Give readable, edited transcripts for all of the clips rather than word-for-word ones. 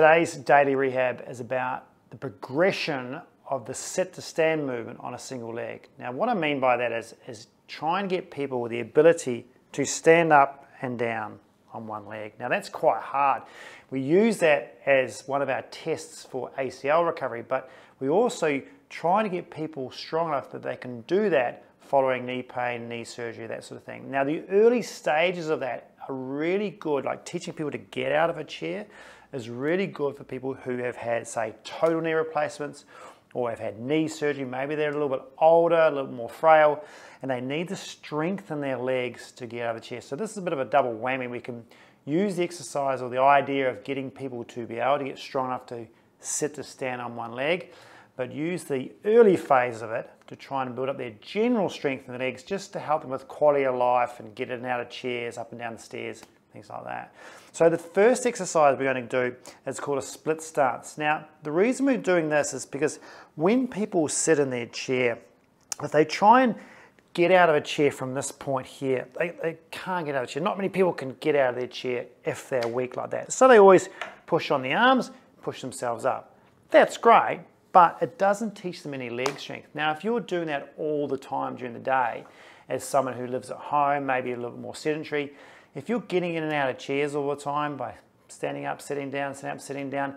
Today's daily rehab is about the progression of the sit to stand movement on a single leg. Now what I mean by that is try and get people with the ability to stand up and down on one leg. Now that's quite hard. We use that as one of our tests for ACL recovery, but we also try to get people strong enough that they can do that following knee pain, knee surgery, that sort of thing. Now the early stages of that are really good, like teaching people to get out of a chair is really good for people who have had, say, total knee replacements or have had knee surgery. Maybe they're a little bit older, a little more frail, and they need to strengthen their legs to get out of the chair. So this is a bit of a double whammy. We can use the exercise or the idea of getting people to be able to get strong enough to sit to stand on one leg, but use the early phase of it to try and build up their general strength in the legs just to help them with quality of life and get in and out of chairs, up and down the stairs, things like that. So the first exercise we're going to do is called a split stance. Now, the reason we're doing this is because when people sit in their chair, if they try and get out of a chair from this point here, they can't get out of a chair. Not many people can get out of their chair if they're weak like that. So they always push on the arms, push themselves up. That's great, but it doesn't teach them any leg strength. Now, if you're doing that all the time during the day, as someone who lives at home, maybe a little bit more sedentary, if you're getting in and out of chairs all the time by standing up, sitting down, sitting up, sitting down,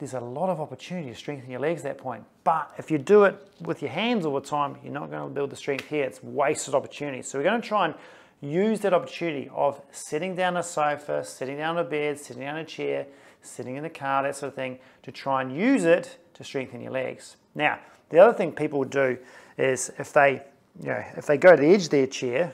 there's a lot of opportunity to strengthen your legs at that point. But if you do it with your hands all the time, you're not going to build the strength here. It's wasted opportunity. So we're going to try and use that opportunity of sitting down on a sofa, sitting down on a bed, sitting down on a chair, sitting in the car, that sort of thing, to try and use it to strengthen your legs. Now, the other thing people do is if they go to the edge of their chair,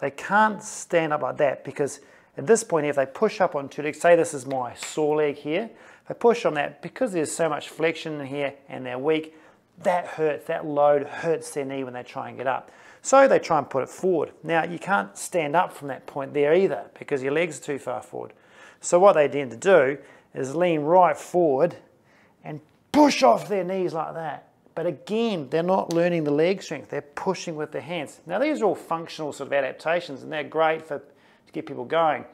they can't stand up like that because at this point, if they push up on two legs, say this is my sore leg here, if I push on that, because there's so much flexion in here and they're weak, that hurts, that load hurts their knee when they try and get up. So they try and put it forward. Now, you can't stand up from that point there either because your legs are too far forward. So what they tend to do is lean right forward and push off their knees like that. But again, they're not learning the leg strength, they're pushing with their hands. Now these are all functional sort of adaptations and they're great to get people going.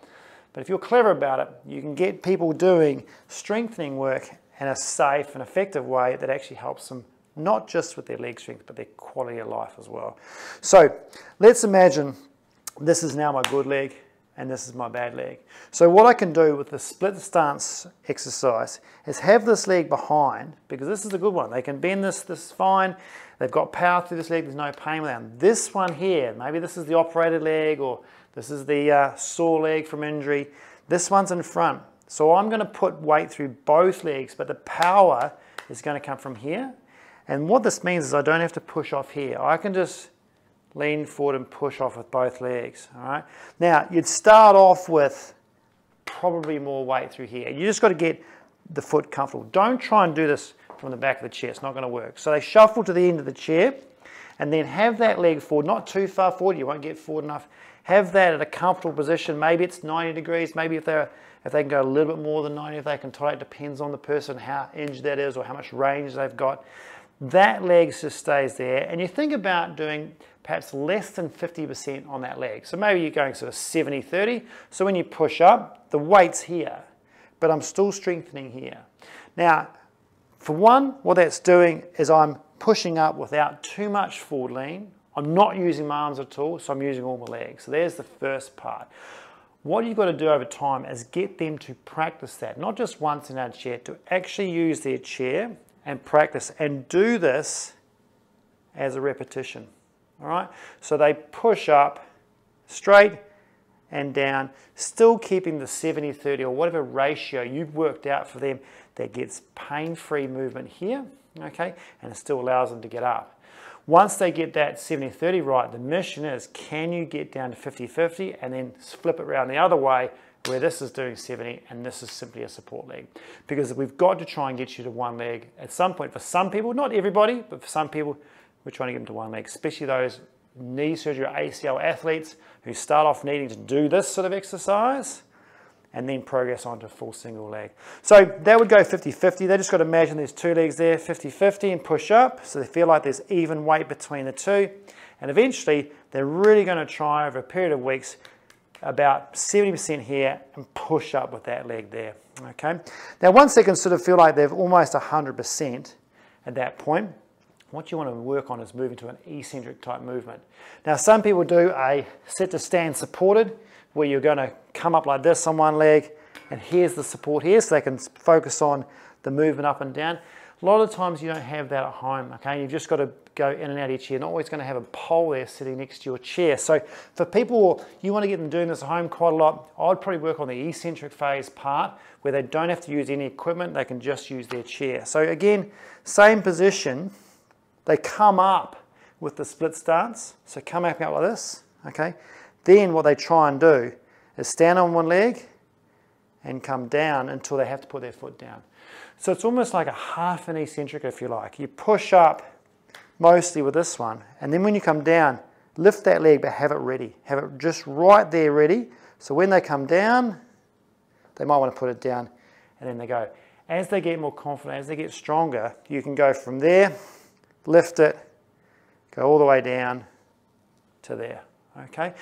But if you're clever about it, you can get people doing strengthening work in a safe and effective way that actually helps them not just with their leg strength, but their quality of life as well. So let's imagine this is now my good leg and this is my bad leg. So what I can do with the split stance exercise is have this leg behind, because this is a good one. They can bend this is fine. They've got power through this leg, there's no pain with them. This one here, maybe this is the operated leg or this is the sore leg from injury. This one's in front. So I'm gonna put weight through both legs, but the power is gonna come from here. And what this means is I don't have to push off here. I can just lean forward and push off with both legs, all right? Now, you'd start off with probably more weight through here. You just got to get the foot comfortable. Don't try and do this from the back of the chair. It's not going to work. So they shuffle to the end of the chair and then have that leg forward, not too far forward. You won't get forward enough. Have that at a comfortable position. Maybe it's 90 degrees. Maybe if they can go a little bit more than 90, if they can tolerate, depends on the person, how injured that is or how much range they've got. That leg just stays there. And you think about doing perhaps less than 50% on that leg. So maybe you're going sort of 70-30. So when you push up, the weight's here, but I'm still strengthening here. Now, for one, what that's doing is I'm pushing up without too much forward lean. I'm not using my arms at all, so I'm using all my legs. So there's the first part. What you've got to do over time is get them to practice that, not just once in a chair, to actually use their chair and practice and do this as a repetition. All right, so they push up straight and down, still keeping the 70-30 or whatever ratio you've worked out for them that gets pain-free movement here, okay, and it still allows them to get up. Once they get that 70-30 right, the mission is, can you get down to 50-50 and then flip it around the other way where this is doing 70 and this is simply a support leg? Because we've got to try and get you to one leg at some point. For some people, not everybody, but for some people, we're trying to get them to one leg, especially those knee surgery or ACL athletes who start off needing to do this sort of exercise and then progress onto full single leg. So that would go 50-50. They just got to imagine there's two legs there, 50-50, and push up so they feel like there's even weight between the two. And eventually, they're really going to try over a period of weeks about 70% here and push up with that leg there, okay? Now once they can sort of feel like they've almost 100% at that point, what you want to work on is moving to an eccentric type movement. Now some people do a sit to stand supported, where you're going to come up like this on one leg, and here's the support here, so they can focus on the movement up and down. A lot of times you don't have that at home, okay? You've just got to go in and out of your chair. You're not always going to have a pole there sitting next to your chair. So for people, you want to get them doing this at home quite a lot, I'd probably work on the eccentric phase part, where they don't have to use any equipment, they can just use their chair. So again, same position, they come up with the split stance, so come up like this, okay? Then what they try and do is stand on one leg and come down until they have to put their foot down. So it's almost like a half an eccentric, if you like. You push up mostly with this one, and then when you come down, lift that leg, but have it ready. Have it just right there ready, so when they come down, they might want to put it down, and then they go. As they get more confident, as they get stronger, you can go from there, lift it, go all the way down to there, okay?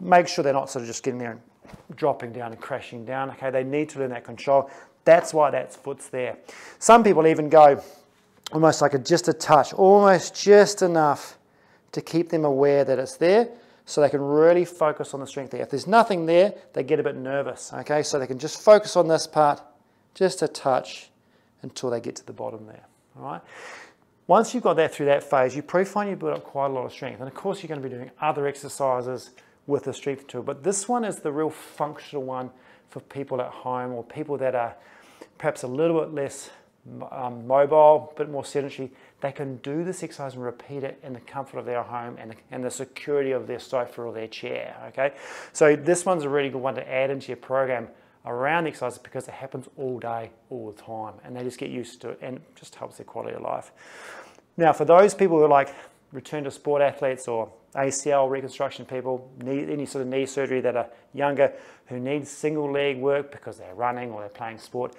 Make sure they're not sort of just getting there and dropping down and crashing down, okay? They need to learn that control. That's why that foot's there. Some people even go almost like just a touch, almost just enough to keep them aware that it's there, so they can really focus on the strength there. If there's nothing there, they get a bit nervous, okay? So they can just focus on this part, just a touch, until they get to the bottom there, all right? Once you've got that through that phase, you probably find you build up quite a lot of strength. And of course, you're going to be doing other exercises with the strength tool, but this one is the real functional one for people at home, or people that are perhaps a little bit less mobile, a bit more sedentary. They can do this exercise and repeat it in the comfort of their home and the security of their sofa or their chair, okay? So this one's a really good one to add into your program around exercises, because it happens all day, all the time, and they just get used to it, and it just helps their quality of life. Now for those people who are like return to sport athletes or ACL reconstruction people, any sort of knee surgery that are younger, who need single leg work because they're running or they're playing sport,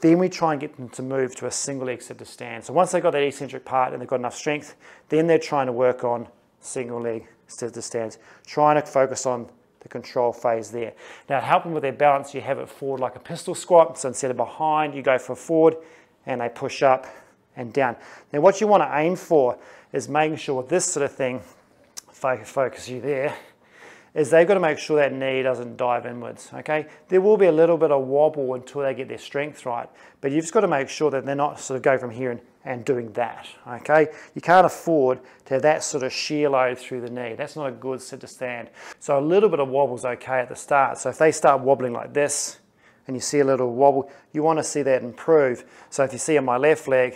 then we try and get them to move to a single leg sit to stand. So once they've got that eccentric part and they've got enough strength, then they're trying to work on single leg sit to stands, trying to focus on the control phase there. Now to help them with their balance, you have it forward like a pistol squat. So instead of behind, you go for forward, and they push up and down. Now what you want to aim for is making sure with this sort of thing, if I focus you there, is they've got to make sure that knee doesn't dive inwards, okay? There will be a little bit of wobble until they get their strength right, but you've just got to make sure that they're not sort of go from here and doing that, okay? You can't afford to have that sort of shear load through the knee. That's not a good sit to stand. So a little bit of wobble's okay at the start. So if they start wobbling like this, and you see a little wobble, you want to see that improve. So if you see on my left leg,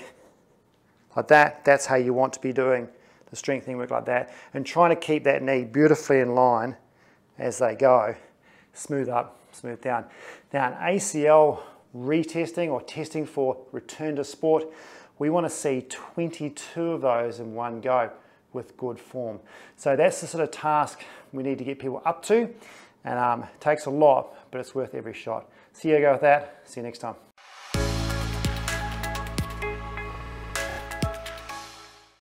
like that, that's how you want to be doing the strengthening work, like that, and trying to keep that knee beautifully in line as they go. Smooth up, smooth down. Now an ACL retesting or testing for return to sport, we want to see 22 of those in one go with good form. So that's the sort of task we need to get people up to, and it takes a lot, but it's worth every shot. So here you go with that. See you next time.